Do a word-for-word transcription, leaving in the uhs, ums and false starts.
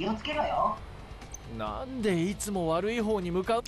気をつけろよ。なんでいつも悪い方に向かう。